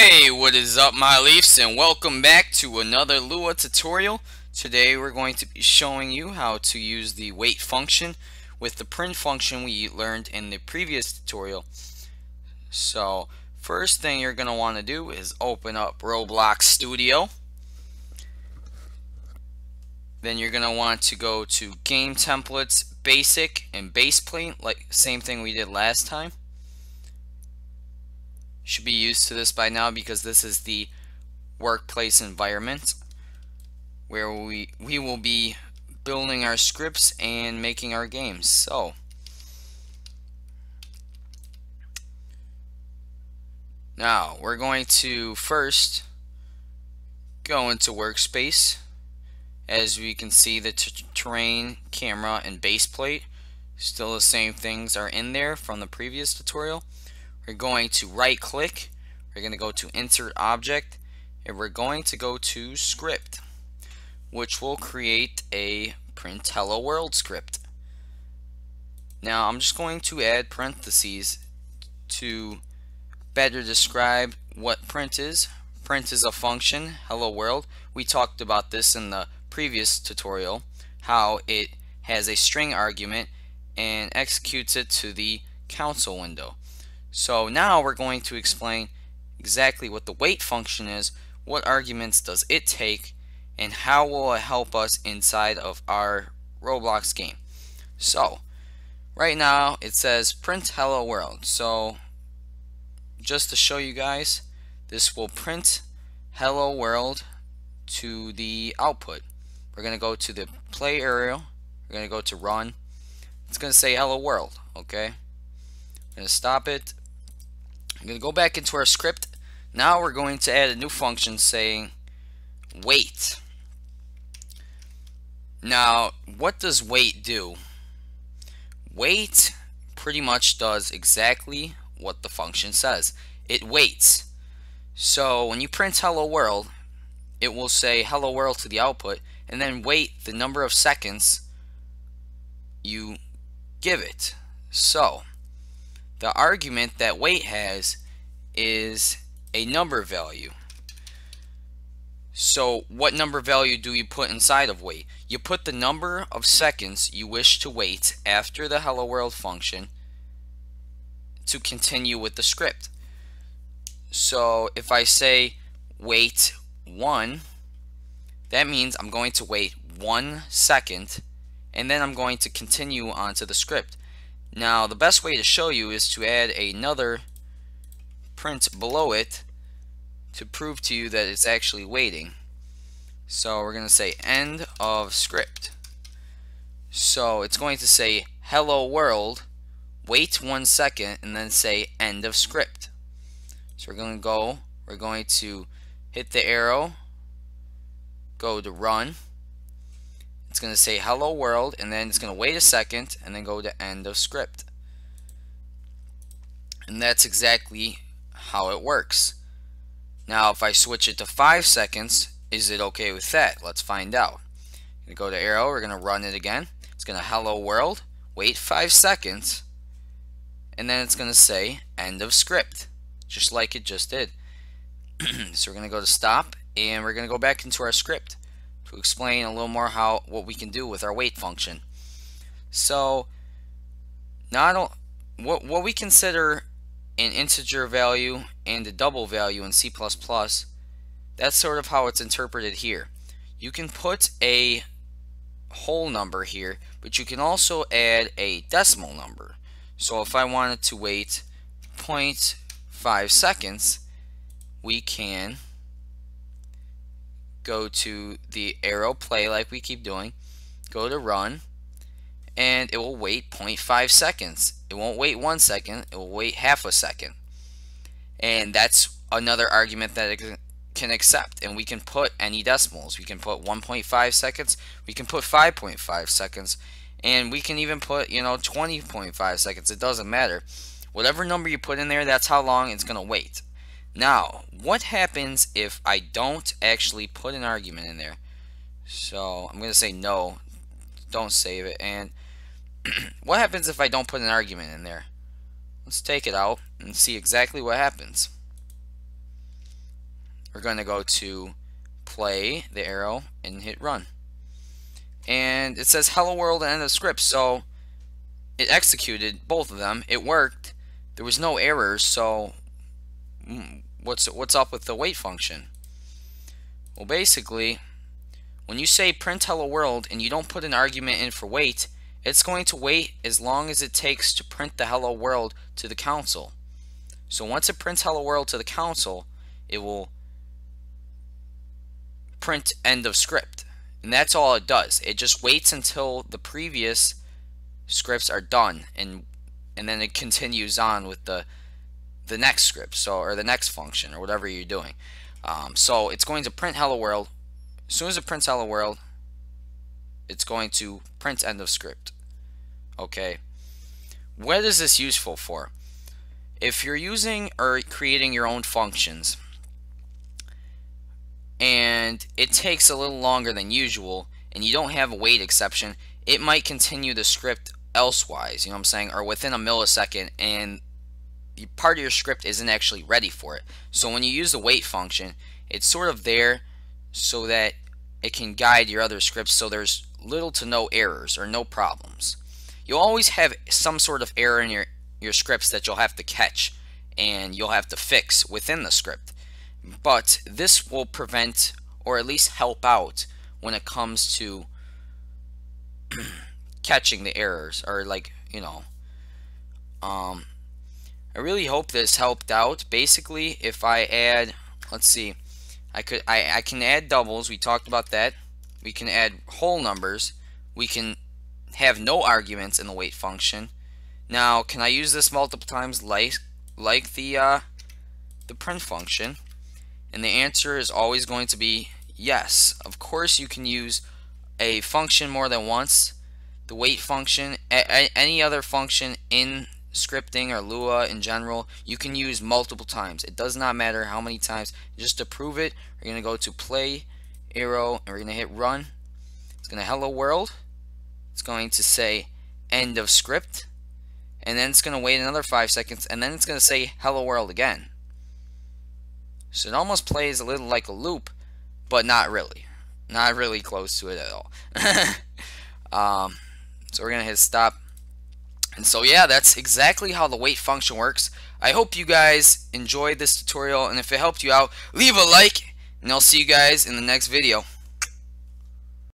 Hey, what is up my Leafs, and welcome back to another Lua tutorial. Today we're going to be showing you how to use the wait function with the print function we learned in the previous tutorial. So first thing you're going to want to do is open up Roblox Studio. Then you're going to want to go to Game Templates, Basic, and Baseplate, like same thing we did last time. Should be used to this by now because this is the workplace environment where we will be building our scripts and making our games. So now we're going to first go into workspace. As we can see, the terrain, camera, and base plate, still the same things are in there from the previous tutorial. We're going to right click, we're going to go to insert object, and we're going to go to script, which will create a print hello world script. Now I'm just going to add parentheses to better describe what print is. Print is a function, hello world. We talked about this in the previous tutorial, how it has a string argument and executes it to the console window. So now we're going to explain exactly what the wait function is, what arguments does it take, and how will it help us inside of our Roblox game. So right now it says print hello world. So just to show you guys, this will print hello world to the output. We're going to go to the play area, we're going to go to run. It's going to say hello world, okay? I'm going to stop it. I'm going to go back into our script. Now we're going to add a new function saying wait. Now what does wait do? Wait pretty much does exactly what the function says. It waits. So when you print hello world, it will say hello world to the output and then wait the number of seconds you give it. So the argument that wait has is a number value. So what number value do you put inside of wait? You put the number of seconds you wish to wait after the hello world function to continue with the script. So if I say wait 1, that means I'm going to wait 1 second and then I'm going to continue on to the script. Now the best way to show you is to add another print below it to prove to you that it's actually waiting. So we're going to say end of script. So it's going to say hello world, wait 1 second, and then say end of script. So we're going to hit the arrow, go to run. It's going to say hello world and then it's going to wait a second and then go to end of script. And that's exactly how it works. Now if I switch it to 5 seconds, is it okay with that? Let's find out. I'm going to go to arrow, we're going to run it again. It's going to hello world, wait 5 seconds, and then it's going to say end of script, just like it just did. So we're going to go to stop and we're going to go back into our script to explain a little more what we can do with our wait function. So what we consider an integer value and a double value in C++, that's sort of how it's interpreted here. You can put a whole number here, but you can also add a decimal number. So if I wanted to wait 0.5 seconds, we can go to the arrow, play like we keep doing, go to run, and it will wait 0.5 seconds. It won't wait 1 second, it will wait half a second. And that's another argument that it can accept. And we can put any decimals. We can put 1.5 seconds, we can put 5.5 seconds, and we can even put, 20.5 seconds. It doesn't matter. Whatever number you put in there, that's how long it's going to wait. Now, what happens if I don't actually put an argument in there? So I'm going to say no, don't save it. And what happens if I don't put an argument in there? Let's take it out and see exactly what happens. we're going to go to play the arrow and hit run. And it says hello world and end of script. So it executed both of them. It worked. There was no errors. So what's up with the wait function? Well, basically, when you say print hello world and you don't put an argument in for wait, it's going to wait as long as it takes to print the hello world to the console. So once it prints hello world to the console, it will print end of script. And that's all it does. It just waits until the previous scripts are done, and then it continues on with the next script, so, or the next function, or whatever you're doing. So it's going to print hello world. As soon as it prints hello world, it's going to print end of script. Okay. What is this useful for? If you're using or creating your own functions and it takes a little longer than usual and you don't have a wait exception, it might continue the script elsewise, you know what I'm saying, or within a millisecond, and part of your script isn't actually ready for it. So when you use the wait function, it's sort of there so that it can guide your other scripts, so there's little to no errors or no problems. You'll always have some sort of error in your scripts that you'll have to catch and you'll have to fix within the script, but this will prevent, or at least help out when it comes to catching the errors, or like, you know, I really hope this helped out. Basically, if I add, let's see, I can add doubles, we talked about that. We can add whole numbers. We can have no arguments in the wait function. Now, can I use this multiple times like the print function? And the answer is always going to be yes. Of course, you can use a function more than once. The wait function, any other function in scripting or Lua in general, you can use multiple times. It does not matter how many times. Just to prove it, we're going to go to play arrow and we're going to hit run. It's going to hello world. It's going to say end of script. And then it's going to wait another 5 seconds, and then it's going to say hello world again. So it almost plays a little like a loop, but not really. Not really close to it at all. So we're going to hit stop. And so yeah, that's exactly how the wait function works. I hope you guys enjoyed this tutorial, and if it helped you out, leave a like, and I'll see you guys in the next video.